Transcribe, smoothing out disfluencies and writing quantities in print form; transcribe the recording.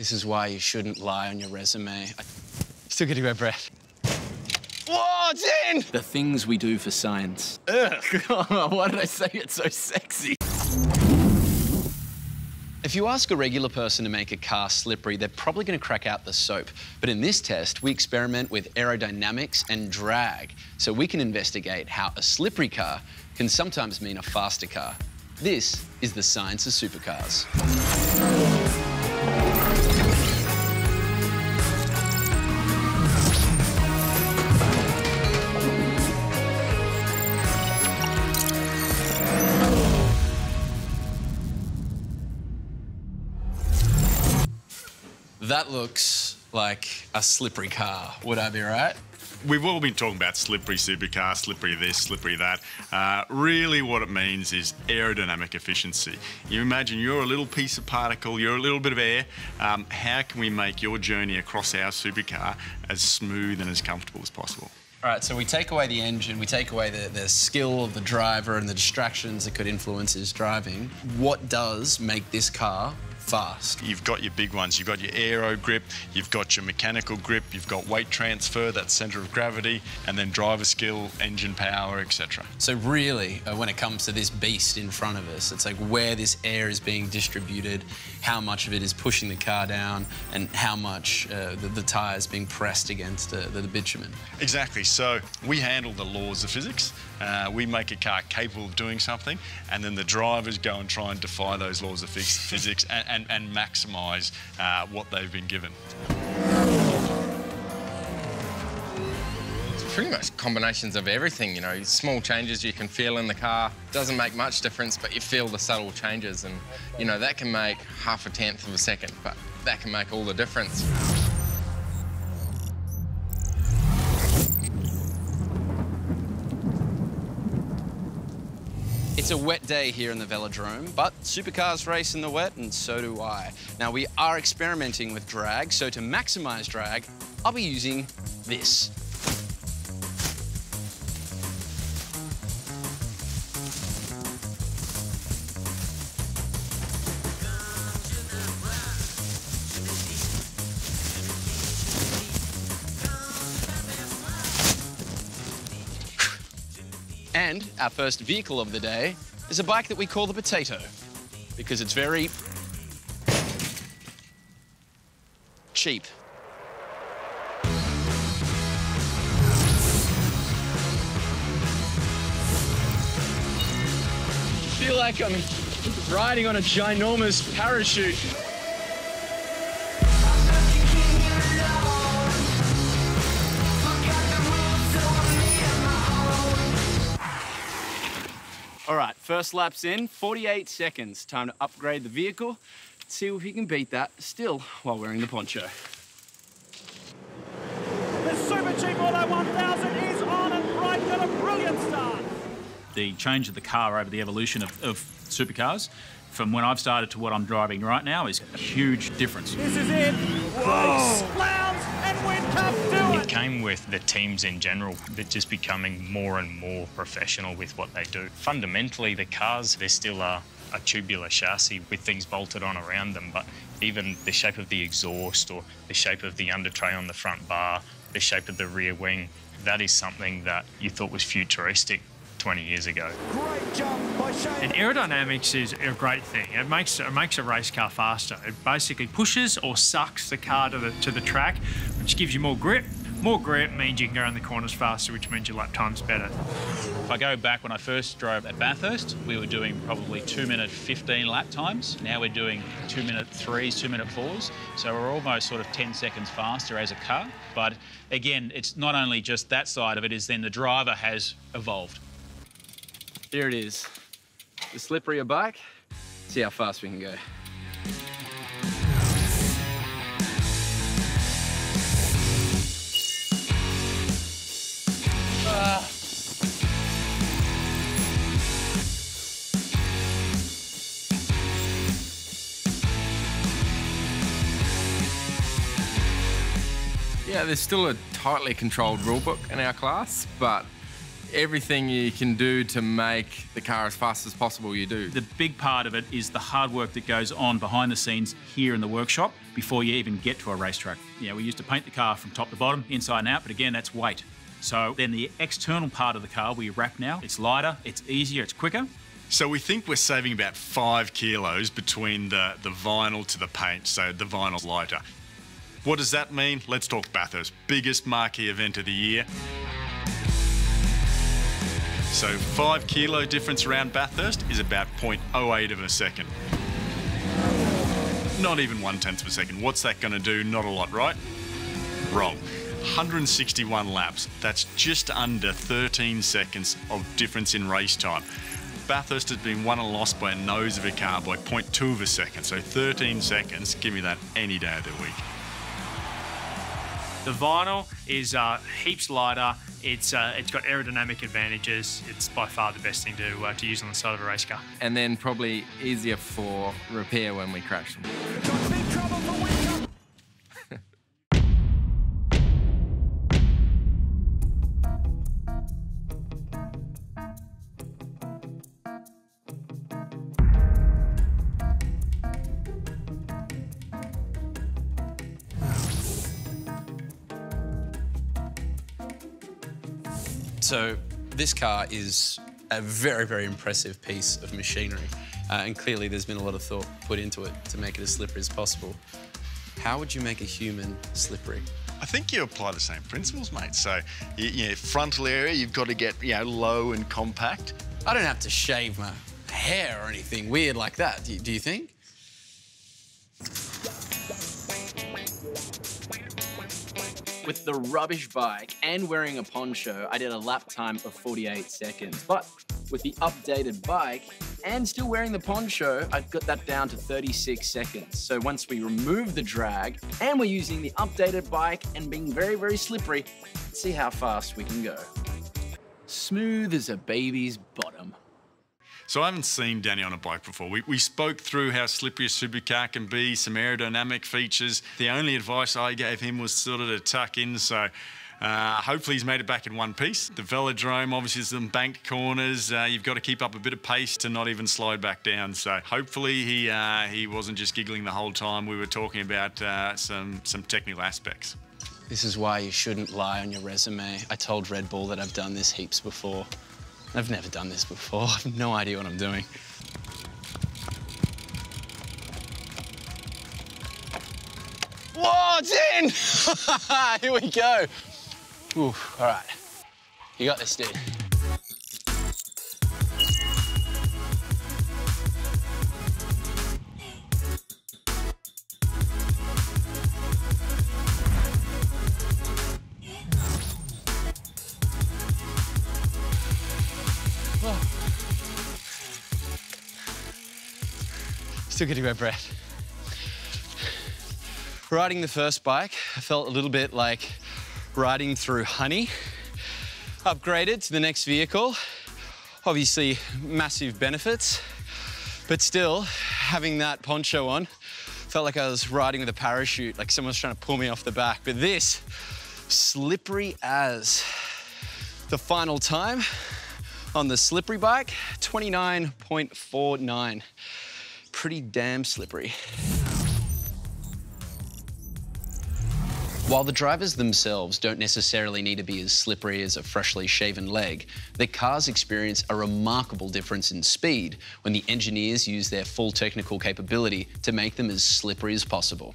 This is why you shouldn't lie on your resume. I still get to go, Brett. Whoa, it's in! The things we do for science. Ugh, why did I say it's so sexy? If you ask a regular person to make a car slippery, they're probably going to crack out the soap. But in this test, we experiment with aerodynamics and drag, so we can investigate how a slippery car can sometimes mean a faster car. This is the science of supercars. That looks like a slippery car. Would I be right? We've all been talking about slippery supercar, slippery this, slippery that. Really what it means is aerodynamic efficiency. You imagine you're a little piece of particle, you're a little bit of air. How can we make your journey across our supercar as smooth and as comfortable as possible? All right, so we take away the engine, we take away the skill of the driver and the distractions that could influence his driving. What does make this car fast? You've got your big ones. You've got your aero grip, you've got your mechanical grip, you've got weight transfer, that centre of gravity, and then driver skill, engine power, etc. So really, when it comes to this beast in front of us, it's like where this air is being distributed, how much of it is pushing the car down, and how much the tyre is being pressed against the bitumen. Exactly. So we handle the laws of physics. We make a car capable of doing something, and then the drivers go and try and defy those laws of physics and maximise what they've been given. It's pretty much combinations of everything, you know. Small changes you can feel in the car. Doesn't make much difference, but you feel the subtle changes, and, you know, that can make half a tenth of a second, but that can make all the difference. It's a wet day here in the velodrome, but supercars race in the wet, and so do I. Now, we are experimenting with drag, so to maximise drag, I'll be using this. And our first vehicle of the day is a bike that we call the Potato, because it's very cheap. I feel like I'm riding on a ginormous parachute. All right, first lap's in, 48 seconds. Time to upgrade the vehicle. Let's see if we can beat that still while wearing the poncho. The Super Cheap Auto 1000 is on and bright, got a brilliant start. The change of the car over the evolution of supercars from when I've started to what I'm driving right now is a huge difference. This is it. Whoa! Lounge and wind cup. It came with the teams in general. They're just becoming more and more professional with what they do. Fundamentally, the cars, they're still a tubular chassis with things bolted on around them, but even the shape of the exhaust or the shape of the undertray on the front bar, the shape of the rear wing, that is something that you thought was futuristic 20 years ago. Great jump by Shane. And aerodynamics is a great thing. It makes a race car faster. It basically pushes or sucks the car to the track, which gives you more grip. More grip means you can go around the corners faster, which means your lap time's better. If I go back when I first drove at Bathurst, we were doing probably 2:15 lap times. Now we're doing 2:3s, 2:4s. So we're almost sort of 10 seconds faster as a car. But again, it's not only just that side of it, it's then the driver has evolved. There it is. The slipperier bike. See how fast we can go. Yeah, there's still a tightly controlled rule book in our class, but everything you can do to make the car as fast as possible, you do. The big part of it is the hard work that goes on behind the scenes here in the workshop before you even get to a racetrack. You know, we used to paint the car from top to bottom, inside and out, but again, that's weight. So then the external part of the car we wrap now. It's lighter, it's easier, it's quicker. So we think we're saving about 5 kilos between the vinyl to the paint, so the vinyl's lighter. What does that mean? Let's talk Bathurst, biggest marquee event of the year. So 5 kilo difference around Bathurst is about 0.08 of a second. Not even 1/10 of a second. What's that going to do? Not a lot, right? Wrong. 161 laps. That's just under 13 seconds of difference in race time. Bathurst has been won and lost by a nose of a car by 0.2 of a second. So 13 seconds, give me that any day of the week. The vinyl is heaps lighter. It's got aerodynamic advantages. It's by far the best thing to use on the side of a race car. And then probably easier for repair when we crash. So this car is a very, very impressive piece of machinery, and clearly there's been a lot of thought put into it to make it as slippery as possible. How would you make a human slippery? I think you apply the same principles, mate. So, you know, frontal area, you've got to get, you know, low and compact. I don't have to shave my hair or anything weird like that, do you think? With the rubbish bike and wearing a poncho, I did a lap time of 48 seconds. But with the updated bike and still wearing the poncho, I've got that down to 36 seconds. So once we remove the drag and we're using the updated bike and being very, very slippery, let's see how fast we can go. Smooth as a baby's bottom. So I haven't seen Danny on a bike before. We spoke through how slippery a supercar can be, some aerodynamic features. The only advice I gave him was sort of to tuck in, so hopefully he's made it back in one piece. The velodrome, obviously, some banked corners. You've got to keep up a bit of pace to not even slide back down. So hopefully he wasn't just giggling the whole time. We were talking about some technical aspects. This is why you shouldn't lie on your resume. I told Red Bull that I've done this heaps before. I've never done this before. I have no idea what I'm doing. Whoa, it's in! Here we go. Ooh, all right. You got this, dude. Still getting my breath. Riding the first bike, I felt a little bit like riding through honey. Upgraded to the next vehicle, obviously massive benefits, but still having that poncho on, felt like I was riding with a parachute, like someone's trying to pull me off the back. But this, slippery as. The final time on the slippery bike, 29.49. Pretty damn slippery. While the drivers themselves don't necessarily need to be as slippery as a freshly shaven leg, the cars experience a remarkable difference in speed when the engineers use their full technical capability to make them as slippery as possible.